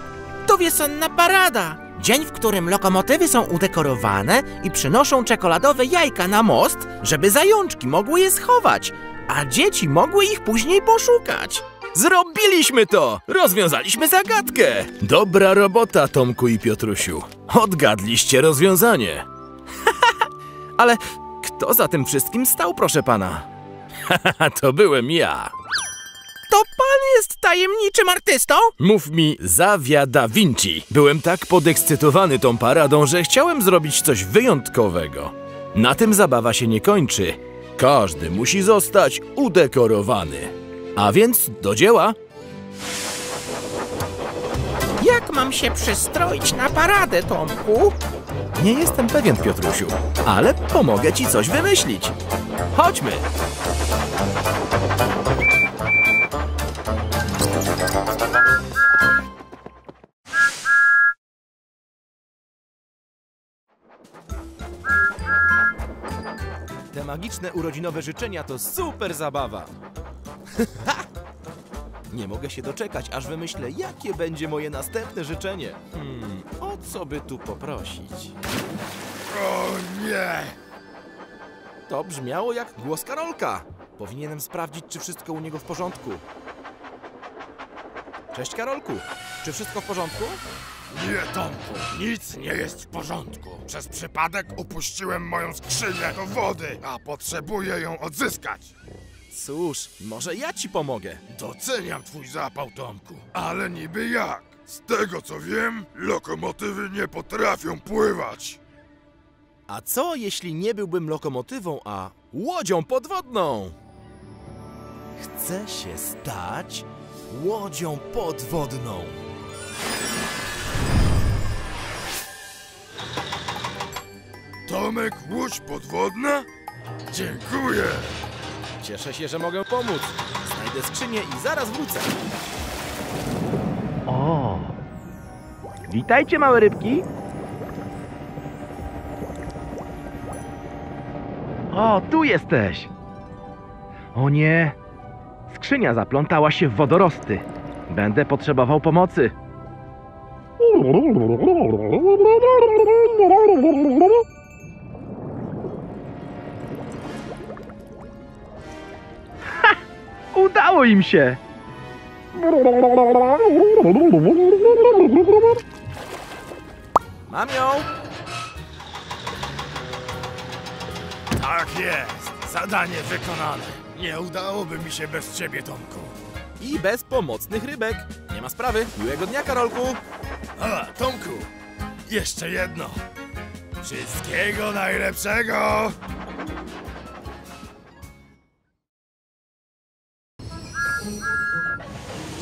To wiosenna parada! Dzień, w którym lokomotywy są udekorowane i przynoszą czekoladowe jajka na most, żeby zajączki mogły je schować, a dzieci mogły ich później poszukać. Zrobiliśmy to! Rozwiązaliśmy zagadkę! Dobra robota, Tomku i Piotrusiu. Odgadliście rozwiązanie. Ale... kto za tym wszystkim stał, proszę pana? To byłem ja. To pan jest tajemniczym artystą? Mów mi, Zawiado da Vinci. Byłem tak podekscytowany tą paradą, że chciałem zrobić coś wyjątkowego. Na tym zabawa się nie kończy. Każdy musi zostać udekorowany. A więc do dzieła. Jak mam się przystroić na paradę, Tomku? Nie jestem pewien, Piotrusiu, ale pomogę ci coś wymyślić. Chodźmy! Te magiczne urodzinowe życzenia to super zabawa! Nie mogę się doczekać, aż wymyślę, jakie będzie moje następne życzenie. O co by tu poprosić? O nie! To brzmiało jak głos Karolka. Powinienem sprawdzić, czy wszystko u niego w porządku. Cześć, Karolku. Czy wszystko w porządku? Nie, Tomku. Nic nie jest w porządku. Przez przypadek upuściłem moją skrzynię do wody, a potrzebuję ją odzyskać. Cóż, może ja ci pomogę. Doceniam twój zapał, Tomku, ale niby jak? Z tego co wiem, lokomotywy nie potrafią pływać. A co jeśli nie byłbym lokomotywą, a łodzią podwodną? Chcę się stać łodzią podwodną. Tomek, łódź podwodna? Dziękuję. Cieszę się, że mogę pomóc. Znajdę skrzynię i zaraz wrócę. O! Witajcie, małe rybki. O, tu jesteś. O nie. Skrzynia zaplątała się w wodorosty. Będę potrzebował pomocy. Udało im się! Mam ją! Tak jest! Zadanie wykonane! Nie udałoby mi się bez ciebie, Tomku. I bez pomocnych rybek. Nie ma sprawy. Miłego dnia, Karolku! A, Tomku! Jeszcze jedno! Wszystkiego najlepszego!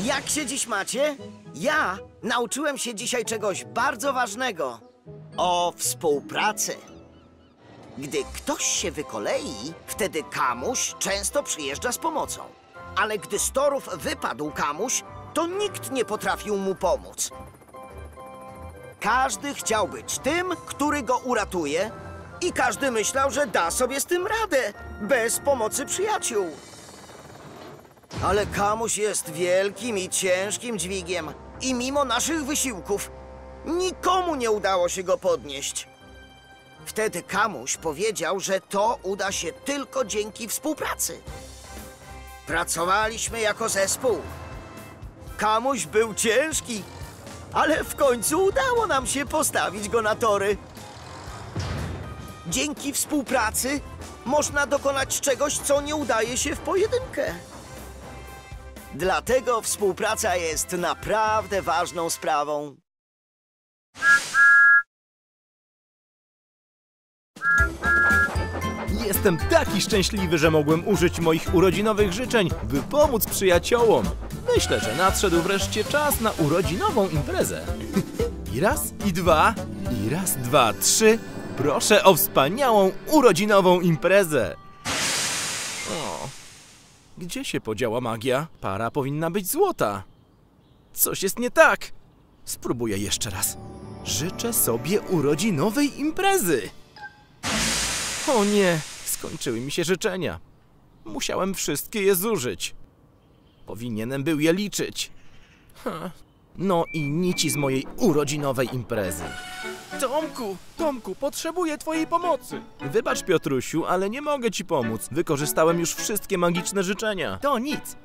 Jak się dziś macie? Ja nauczyłem się dzisiaj czegoś bardzo ważnego. O współpracy. Gdy ktoś się wykolei, wtedy kamuś często przyjeżdża z pomocą. Ale gdy z torów wypadł kamuś, to nikt nie potrafił mu pomóc. Każdy chciał być tym, który go uratuje, i każdy myślał, że da sobie z tym radę, bez pomocy przyjaciół. Ale kamuś jest wielkim i ciężkim dźwigiem i mimo naszych wysiłków nikomu nie udało się go podnieść. Wtedy kamuś powiedział, że to uda się tylko dzięki współpracy. Pracowaliśmy jako zespół. Kamuś był ciężki, ale w końcu udało nam się postawić go na tory. Dzięki współpracy można dokonać czegoś, co nie udaje się w pojedynkę. Dlatego współpraca jest naprawdę ważną sprawą. Jestem taki szczęśliwy, że mogłem użyć moich urodzinowych życzeń, by pomóc przyjaciołom. Myślę, że nadszedł wreszcie czas na urodzinową imprezę. I raz, i dwa, i raz, dwa, trzy. Proszę o wspaniałą urodzinową imprezę. O, gdzie się podziała magia? Para powinna być złota. Coś jest nie tak. Spróbuję jeszcze raz. Życzę sobie urodzinowej imprezy. O nie, skończyły mi się życzenia. Musiałem wszystkie je zużyć. Powinienem był je liczyć. No i nici z mojej urodzinowej imprezy. Tomku, potrzebuję twojej pomocy. Wybacz, Piotrusiu, ale nie mogę ci pomóc. Wykorzystałem już wszystkie magiczne życzenia. To nic.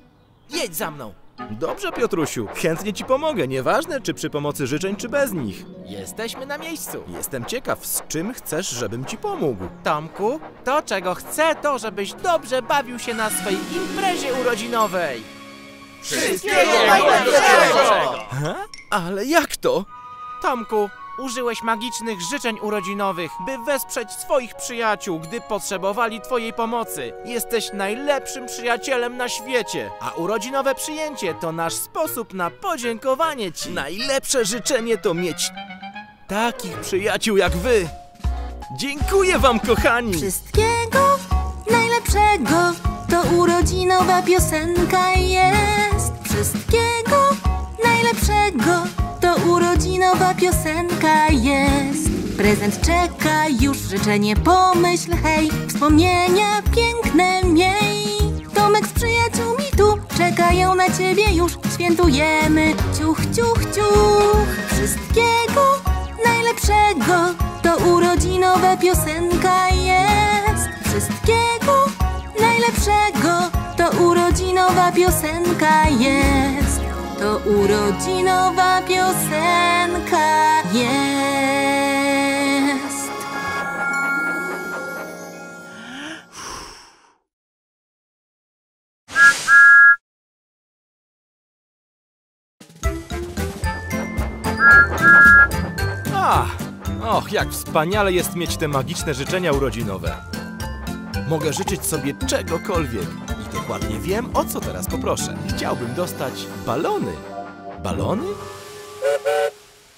Jedź za mną. Dobrze, Piotrusiu, chętnie ci pomogę, nieważne czy przy pomocy życzeń, czy bez nich. Jesteśmy na miejscu. Jestem ciekaw, z czym chcesz, żebym ci pomógł. Tomku, to czego chcę, to żebyś dobrze bawił się na swojej imprezie urodzinowej. Wszystkiego najlepszego! Ale jak to? Tomku, użyłeś magicznych życzeń urodzinowych, by wesprzeć swoich przyjaciół, gdy potrzebowali twojej pomocy. Jesteś najlepszym przyjacielem na świecie, a urodzinowe przyjęcie to nasz sposób na podziękowanie ci. Najlepsze życzenie to mieć takich przyjaciół jak wy. Dziękuję wam, kochani! Wszystkiego najlepszego to urodzinowa piosenka jest. Wszystkiego najlepszego to urodzinowa piosenka jest. Prezent czeka już, życzenie pomyśl, hej, wspomnienia piękne miej. Tomek z przyjaciółmi tu czekają na ciebie już, świętujemy ciuch, ciuch, ciuch. Wszystkiego najlepszego to urodzinowa piosenka jest. Wszystkiego najlepszego to urodzinowa piosenka jest. To urodzinowa piosenka jest. Och, jak wspaniale jest mieć te magiczne życzenia urodzinowe. Mogę życzyć sobie czegokolwiek. Dokładnie wiem, o co teraz poproszę. Chciałbym dostać balony. Balony?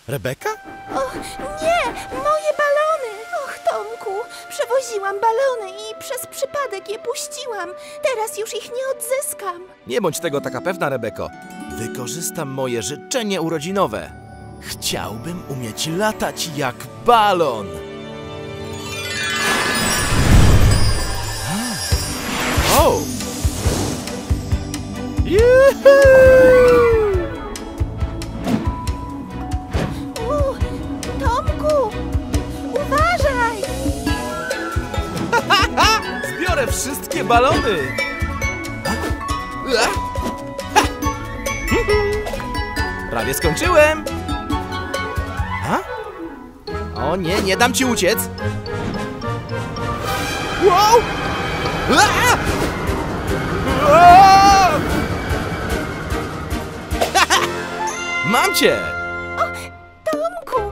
Rebeka? Och, nie! Moje balony! Och, Tomku, przewoziłam balony i przez przypadek je puściłam. Teraz już ich nie odzyskam. Nie bądź tego taka pewna, Rebeko. Wykorzystam moje życzenie urodzinowe. Chciałbym umieć latać jak balon. O! Tomku, uważaj! Zbiorę wszystkie balony! Prawie skończyłem! O nie, nie dam ci uciec! Wow! Mam cię! O, Tomku,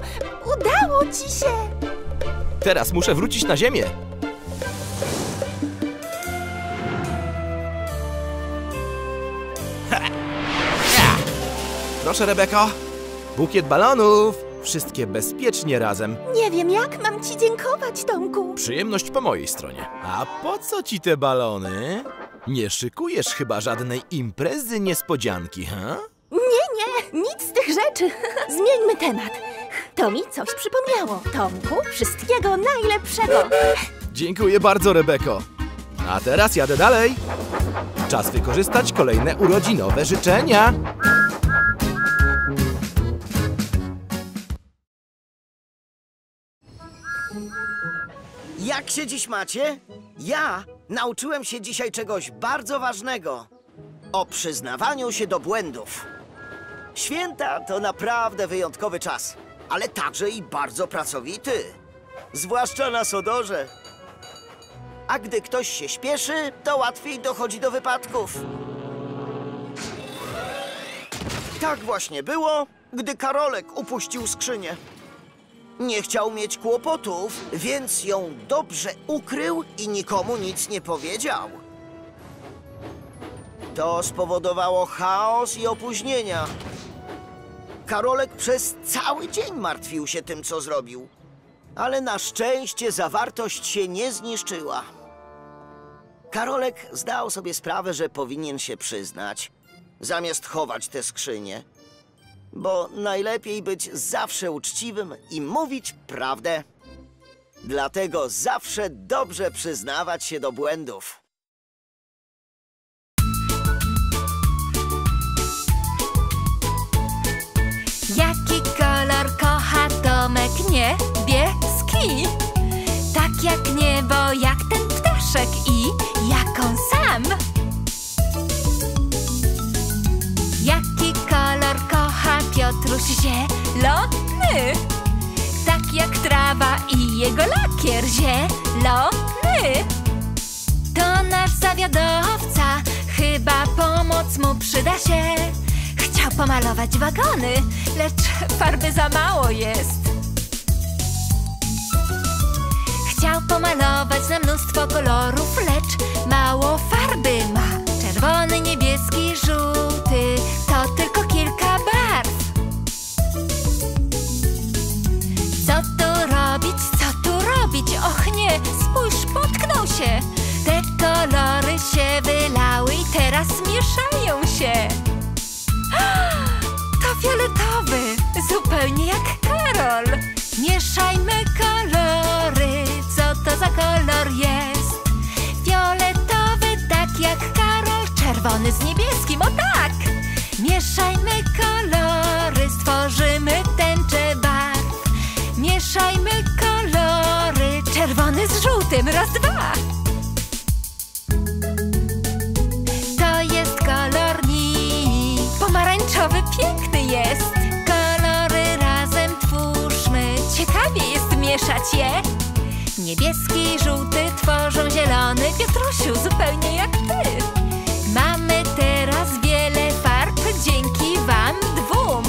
udało ci się! Teraz muszę wrócić na ziemię. Proszę, Rebeko, bukiet balonów. Wszystkie bezpiecznie razem. Nie wiem, jak mam ci dziękować, Tomku. Przyjemność po mojej stronie. A po co ci te balony? Nie szykujesz chyba żadnej imprezy niespodzianki, ha? Nie, nic z tych rzeczy. Zmieńmy temat. To mi coś przypomniało. Tomku, wszystkiego najlepszego. Dziękuję bardzo, Rebeko. A teraz jadę dalej. Czas wykorzystać kolejne urodzinowe życzenia. Jak się dziś macie? Ja nauczyłem się dzisiaj czegoś bardzo ważnego. O przyznawaniu się do błędów. Święta to naprawdę wyjątkowy czas, ale także i bardzo pracowity. Zwłaszcza na Sodorze. a gdy ktoś się śpieszy, to łatwiej dochodzi do wypadków. Tak właśnie było, gdy Karolek upuścił skrzynię. Nie chciał mieć kłopotów, więc ją dobrze ukrył i nikomu nic nie powiedział. To spowodowało chaos i opóźnienia. Karolek przez cały dzień martwił się tym, co zrobił. Ale na szczęście zawartość się nie zniszczyła. Karolek zdał sobie sprawę, że powinien się przyznać, zamiast chować te skrzynie. Bo najlepiej być zawsze uczciwym i mówić prawdę. Dlatego zawsze dobrze przyznawać się do błędów. Jaki kolor kocha Tomek? Niebieski. Tak jak niebo, jak ten ptaszek i jak on sam. Jaki kolor kocha Piotruś? Zielony. Tak jak trawa i jego lakier. Zielony. To nasz zawiadowca. Chyba pomoc mu przyda się. Chciał pomalować wagony, lecz farby za mało jest. Chciał pomalować na mnóstwo kolorów, lecz mało farby ma. Czerwony, niebieski, żółty to tylko kilka barw. Co tu robić, co tu robić? Och nie, spójrz, potknął się. Te kolory się wylały i teraz mieszają się. To fioletowy, zupełnie jak Karol. Mieszajmy kolory, co to za kolor jest? Fioletowy, tak jak Karol, czerwony z niebieskim, o tak! Mieszajmy kolory, stworzymy tęczę barw. Mieszajmy kolory, czerwony z żółtym, raz, dwa! To jest kolor pomarańczowy, piękny jest. Kolory razem twórzmy, ciekawie jest mieszać je. Niebieski i żółty tworzą zielony, Piotrusiu, zupełnie jak ty. Mamy teraz wiele farb, dzięki wam dwóm.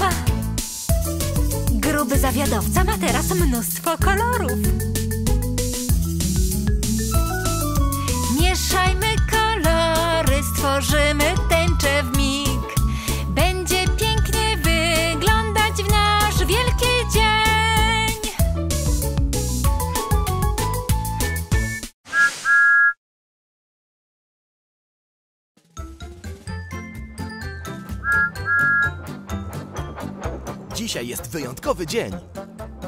Gruby zawiadowca ma teraz mnóstwo kolorów. Mieszajmy kolory, stworzymy tęczę w mig. Dzisiaj jest wyjątkowy dzień.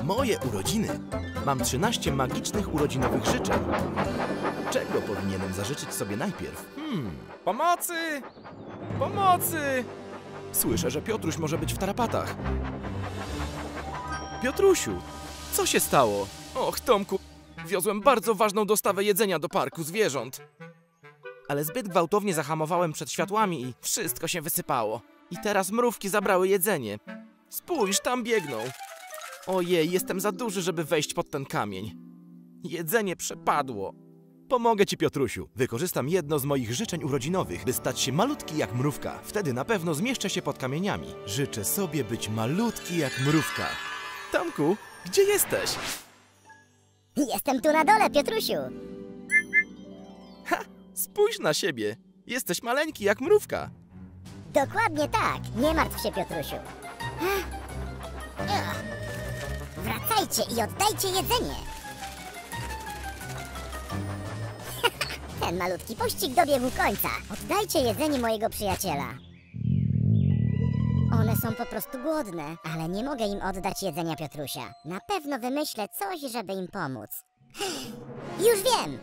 Moje urodziny. Mam 13 magicznych urodzinowych życzeń. Czego powinienem zażyczyć sobie najpierw? Pomocy! Pomocy! Słyszę, że Piotruś może być w tarapatach. Piotrusiu, co się stało? Och, Tomku, wiozłem bardzo ważną dostawę jedzenia do parku zwierząt. Ale zbyt gwałtownie zahamowałem przed światłami i wszystko się wysypało. I teraz mrówki zabrały jedzenie. Spójrz, tam biegną. Ojej, jestem za duży, żeby wejść pod ten kamień. Jedzenie przepadło. Pomogę ci, Piotrusiu. Wykorzystam jedno z moich życzeń urodzinowych, by stać się malutki jak mrówka. Wtedy na pewno zmieszczę się pod kamieniami. Życzę sobie być malutki jak mrówka. Tomku, gdzie jesteś? Jestem tu na dole, Piotrusiu. Ha, spójrz na siebie. Jesteś maleńki jak mrówka. Dokładnie tak. Nie martw się, Piotrusiu. Wracajcie i oddajcie jedzenie. Ten malutki pościg dobiegł końca. Oddajcie jedzenie mojego przyjaciela. One są po prostu głodne, ale nie mogę im oddać jedzenia Piotrusia. Na pewno wymyślę coś, żeby im pomóc. Już wiem!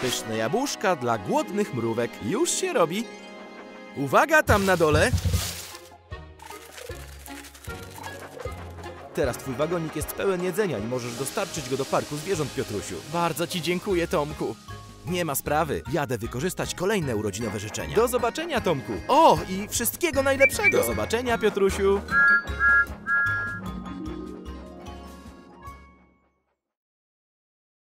Pyszne jabłuszka dla głodnych mrówek. Już się robi. Uwaga, tam na dole! Teraz twój wagonik jest pełen jedzenia i możesz dostarczyć go do parku zwierząt, Piotrusiu. Bardzo ci dziękuję, Tomku. Nie ma sprawy. Jadę wykorzystać kolejne urodzinowe życzenia. Do zobaczenia, Tomku. O, i wszystkiego najlepszego. Do zobaczenia, Piotrusiu.